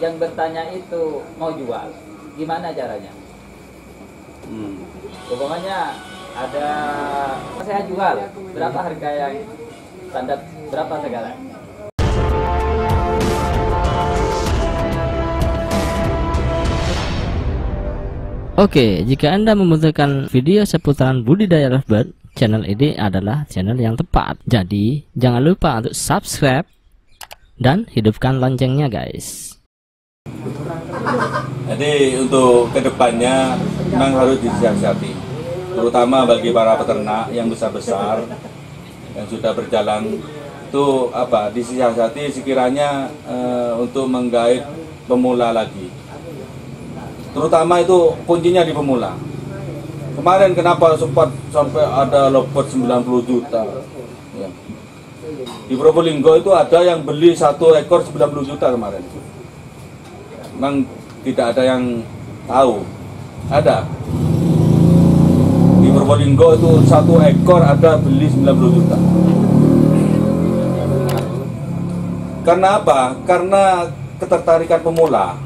yang bertanya itu mau jual, gimana caranya? Umpamanya ada, saya jual, berapa harga yang standar, berapa segala? Oke, jika Anda membutuhkan video seputaran budidaya lovebird, channel ini adalah channel yang tepat. Jadi, jangan lupa untuk subscribe dan hidupkan loncengnya, guys. Jadi, untuk kedepannya memang harus disiasati, terutama bagi para peternak yang besar-besar yang sudah berjalan itu disiasati sekiranya untuk menggait pemula lagi. Terutama itu kuncinya di pemula. Kemarin kenapa sempat sampai ada lovebird 90 juta ya. Di Probolinggo itu ada yang beli satu ekor 90 juta kemarin. Memang tidak ada yang tahu. Ada di Probolinggo itu satu ekor ada beli 90 juta. Karena apa? Karena ketertarikan pemula.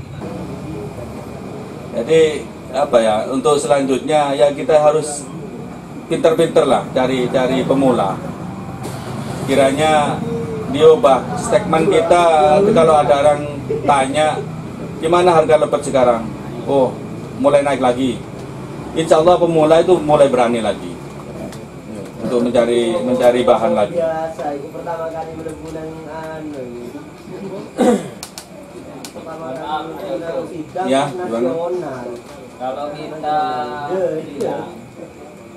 Jadi untuk selanjutnya ya kita harus pinter-pinter lah cari pemula. Kiranya diubah statement kita kalau ada orang tanya gimana harga lovebird sekarang? Oh, mulai naik lagi. Insya Allah pemula itu mulai berani lagi untuk mencari bahan lagi. Ya, kalau kita bilang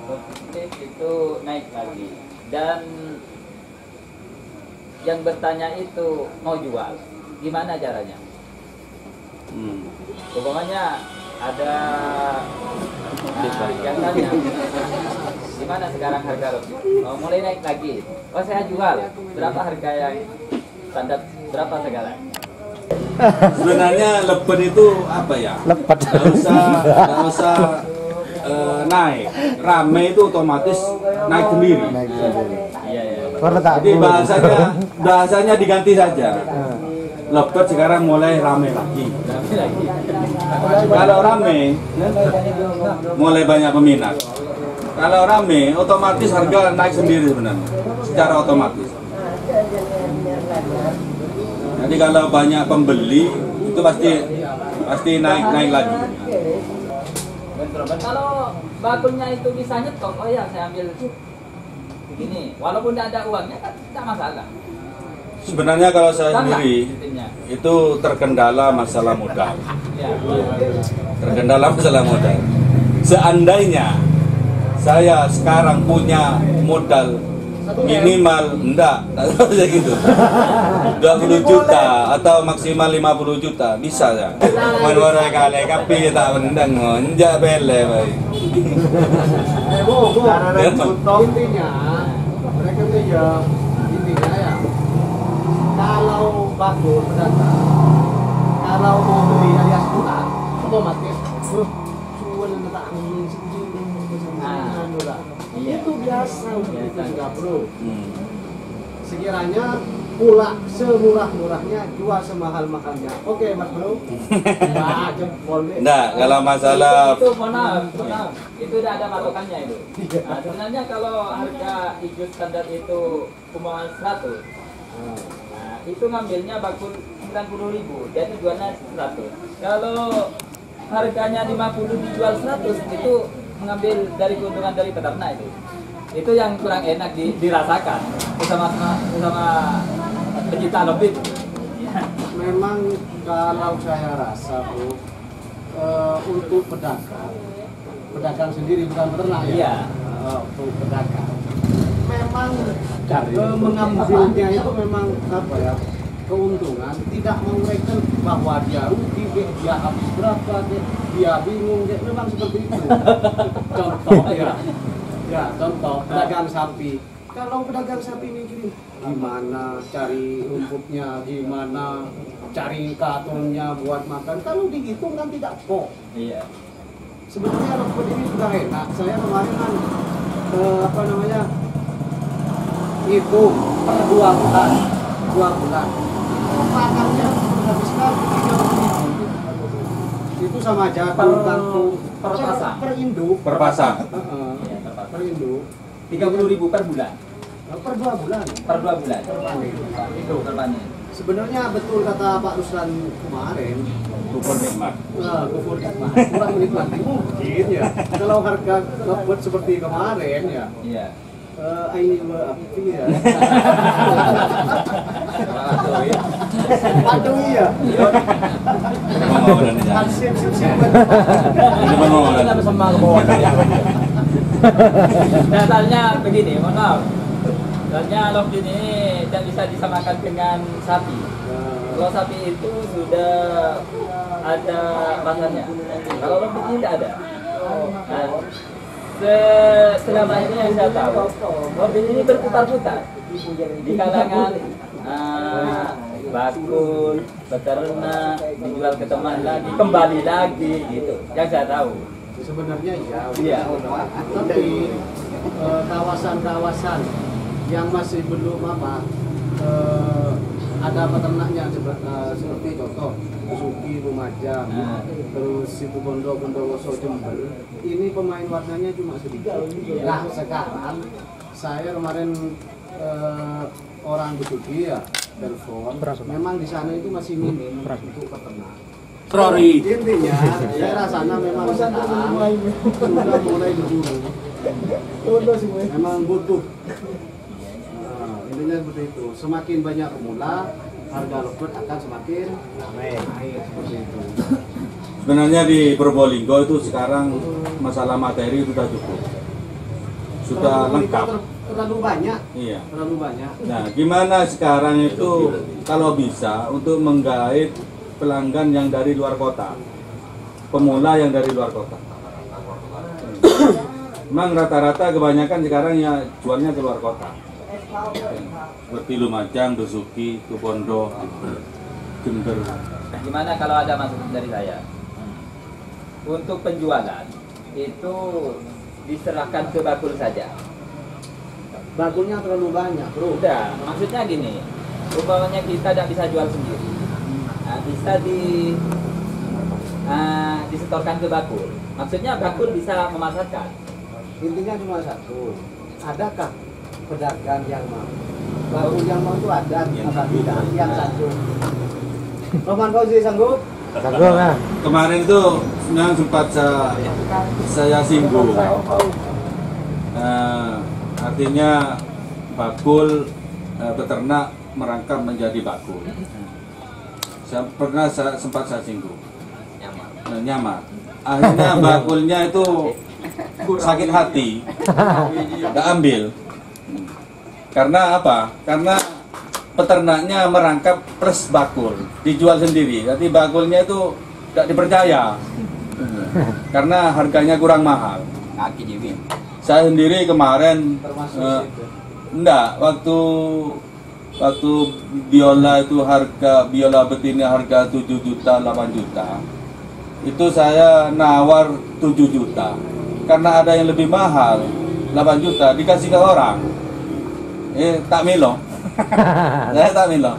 positif itu naik lagi, dan yang bertanya itu mau jual, gimana caranya? Umpamanya ada yang tanya, gimana sekarang harga lovebird? Oh, mulai naik lagi. Oh, saya jual, berapa harga yang standar, berapa segala? Sebenarnya lovebird itu nggak usah naik, rame itu otomatis naik sendiri. Jadi bahasanya diganti saja. Lovebird sekarang mulai rame lagi. Kalau rame, mulai banyak peminat. Kalau rame, otomatis harga naik sendiri sebenarnya, secara otomatis. Jadi kalau banyak pembeli itu pasti naik lagi. Kalau bakunya itu bisa nyetok, oh ya saya ambil ini, walaupun tidak ada uangnya kan tidak masalah. Sebenarnya kalau saya sendiri itu terkendala masalah modal. Seandainya saya sekarang punya modal minimal segitu 20 juta atau maksimal 50 juta bisa ya. Mana-mana kali kapi tak mendang nja bele baik. Intinya mereka ya kalau bagus berdata, kalau mau beli alias kurang, otomatis jual neta angin itu biasa, itu nggak perlu. Sekiranya pula semurah-murahnya jual semahal-mahalnya. Oke, Mas Bro. Nah, kalau masalah itu mohon maaf. Itu udah ada matokannya itu. Nah, sebenarnya kalau harga hijau standar itu cuma 100. Nah, itu ngambilnya bakul 90.000, jadi jualnya 100. Kalau harganya 50 dijual 100 itu mengambil dari keuntungan dari peternak itu yang kurang enak dirasakan sama pecinta lebih. Memang kalau saya rasa Bu, untuk pedagang sendiri bukan peternak ya. Untuk pedagang memang mengambilnya itu memang keuntungan, tidak menguraikan bahwa dia rugi, dia habis berapa, dia bingung, memang seperti itu. Contoh ya contoh pedagang sapi. Kalau pedagang sapi mikirin gimana cari rumputnya, gimana cari katungnya buat makan, kalau dihitung kan tidak kok. Iya. Sebetulnya lovebird ini sudah enak. Saya kemarin kan itu per 2 bulan. Makannya habis sekali 30.000 sama aja per pasang. Per induk 30.000 per bulan. Per dua bulan. Itu per panen. Sebenarnya betul kata Pak Ruslan kemarin. Kurang menikmati mungkin ya. Kalau harga buat seperti kemarin ya. Iya. Dasarnya begini, mohon maaf. Dasarnya lobster ini tidak bisa disamakan dengan sapi. Kalau sapi itu sudah ada makannya, kalau lobster ini tidak ada. Nah, selama ini yang saya tahu, lobster ini berputar-putar di kalangan bakul, peternak, dijual ke teman lagi, kembali lagi, gitu. Yang saya tahu. Sebenarnya ya, tapi kawasan-kawasan yang masih belum ada peternaknya seperti contoh Suki, Lumajang, terus Situ Bondo, Bondowoso, Jember, ini pemain warnanya cuma sedikit. Nah sekarang saya kemarin orang Suki ya telepon, memang di sana itu masih minim untuk peternak. Sorry. Intinya daerah sana memang sudah mulai diburu. Memang butuh. Nah, intinya seperti itu. Semakin banyak pemula, harga lovebird akan semakin naik seperti itu. Sebenarnya di Probolinggo itu sekarang masalah materi sudah cukup, sudah lengkap. Terlalu banyak. Iya. Terlalu banyak. Nah, gimana sekarang itu kalau bisa untuk menggait pelanggan yang dari luar kota, pemula yang dari luar kota. Memang rata-rata kebanyakan sekarang ya jualnya ke luar kota, seperti Lumajang, Dusuki, Tubondo, Jember. Gimana kalau ada masukan dari saya? Untuk penjualan itu diserahkan ke bakul saja. Bakulnya terlalu banyak, bro. Udah, maksudnya gini, umpamanya kita tidak bisa jual sendiri. Nah, bisa disetorkan ke bakul. Maksudnya bakul bisa memasarkan. Intinya cuma satu. Adakah pedagang yang mau? Bakul yang mau itu ada, tidak yang satu. Roman Fauzi sanggup? Sanggup ya. Kemarin itu sempat saya singgung. Artinya bakul peternak merangkap menjadi bakul. Sempat saya singgung, nyamar. Akhirnya bakulnya itu sakit hati, nggak ambil. Karena apa? Karena peternaknya merangkap plus bakul, dijual sendiri. Jadi bakulnya itu nggak dipercaya, karena harganya kurang mahal. Saya sendiri kemarin, waktu biola itu harga biola betina harga 7 juta 8 juta itu saya nawar 7 juta karena ada yang lebih mahal 8 juta dikasih ke orang tak milo. Saya tak milo.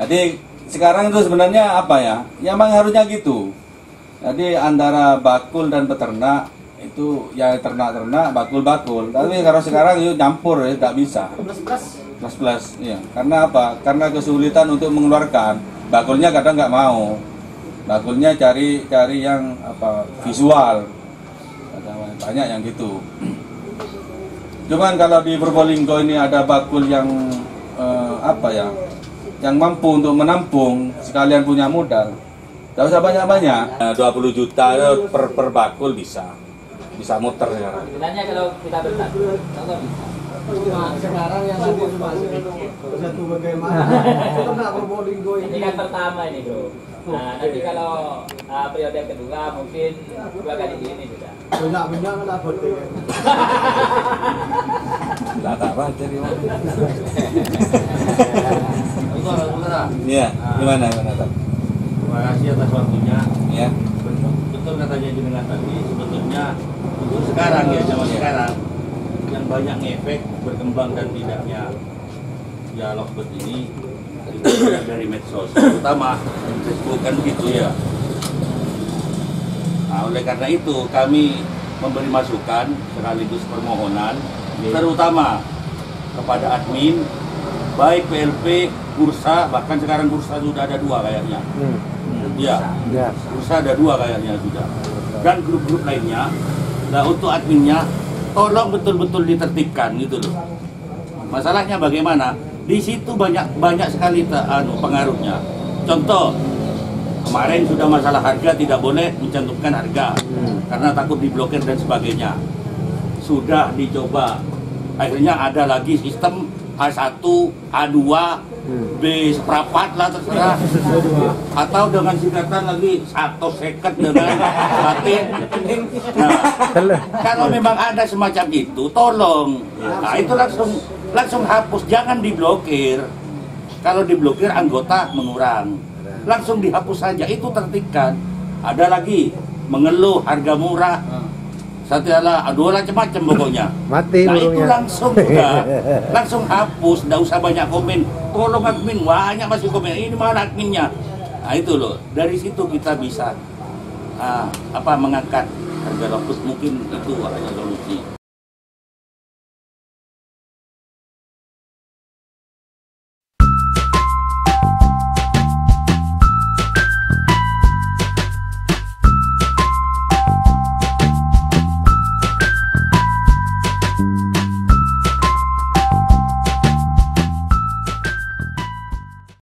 Jadi sekarang itu sebenarnya apa ya? Ya memang harusnya gitu. Jadi antara bakul dan peternak itu ya ternak-ternak, bakul-bakul. Tapi kalau sekarang itu nyampur ya, tidak bisa. Plus-plus. Iya. Karena apa? Karena kesulitan untuk mengeluarkan. Bakulnya kadang nggak mau. Bakulnya cari yang apa visual. Banyak yang gitu. Cuman kalau di Probolinggo ini ada bakul yang yang mampu untuk menampung sekalian punya modal. Tidak usah banyak-banyak. 20 juta per bakul bisa. Bisa muter sekarang. Sebenarnya kalau kita berkat, kalau bisa. Sekarang yang satu bagaimana? Ternak Probolinggo ini kan pertama ini, bro. Nah, nanti kalau periode kedua mungkin dua kali ini sudah. Tidak benar lah betul. Tidak apa jadi. Iya, gimana Tam? Terima kasih atas waktunya. Iya. Betul katanya jenengan tadi, sebetulnya untuk sekarang ya zaman sekarang yang banyak efek berkembang dan tidaknya ya lovebird ini di juga dari medsos, terutama Facebook kan begitu ya. Nah, oleh karena itu kami memberi masukan sekaligus permohonan, terutama kepada admin, baik PLP, Bursa, bahkan sekarang Bursa sudah ada 2 kayaknya. Ya, Bursa ada 2 kayaknya sudah. Dan grup-grup lainnya. Nah, untuk adminnya, tolong betul-betul ditertibkan gitu loh. Masalahnya bagaimana? Di situ banyak sekali pengaruhnya. Contoh, kemarin sudah masalah harga, tidak boleh mencantumkan harga karena takut diblokir dan sebagainya. Sudah dicoba, akhirnya ada lagi sistem A1, A2, B seperempat lah terserah, atau dengan singkatan lagi 150 dengan batin. Nah, kalau memang ada semacam itu, tolong, nah itu langsung hapus, jangan diblokir. Kalau diblokir anggota mengurang, langsung dihapus saja, itu tertibkan. Ada lagi mengeluh harga murah, dua macam-macam pokoknya. Mati, nah burungnya. Itu langsung udah, langsung hapus, nggak usah banyak komen. Tolong admin, banyak masih komen, ini mana adminnya? Nah itu loh, dari situ kita bisa mengangkat harga lokus, mungkin itu hanya solusi.